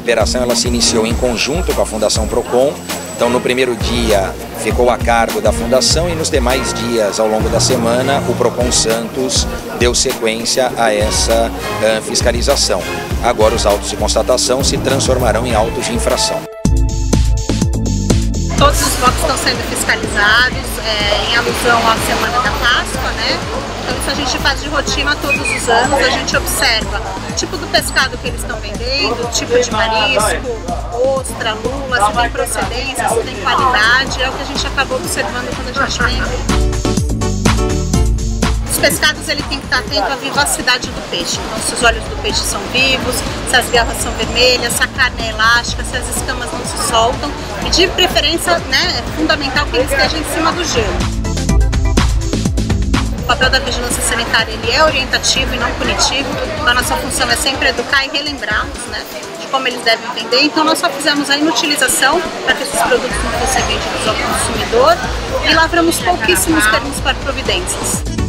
operação ela se iniciou em conjunto com a Fundação Procon. Então, no primeiro dia ficou a cargo da Fundação e nos demais dias, ao longo da semana, o Procon Santos deu sequência a essa fiscalização. Agora, os autos de constatação se transformarão em autos de infração. Todos os blocos estão sendo fiscalizados, em alusão à semana da Páscoa, né? Então isso a gente faz de rotina todos os anos, a gente observa o tipo do pescado que eles estão vendendo, o tipo de marisco, ostra, lula, se tem procedência, se tem qualidade, é o que a gente acabou observando quando a gente vem. Os pescados ele tem que estar atento à vivacidade do peixe, então se os olhos do peixe são vivos, se as garras são vermelhas, se a carne é elástica, se as escamas não se soltam. E de preferência, né, é fundamental que ele esteja em cima do gelo. O papel da vigilância sanitária ele é orientativo e não punitivo, então a nossa função é sempre educar e relembrá-los, né, de como eles devem vender. Então nós só fizemos a inutilização para que esses produtos não fossem vendidos ao consumidor e lavramos pouquíssimos termos para providências.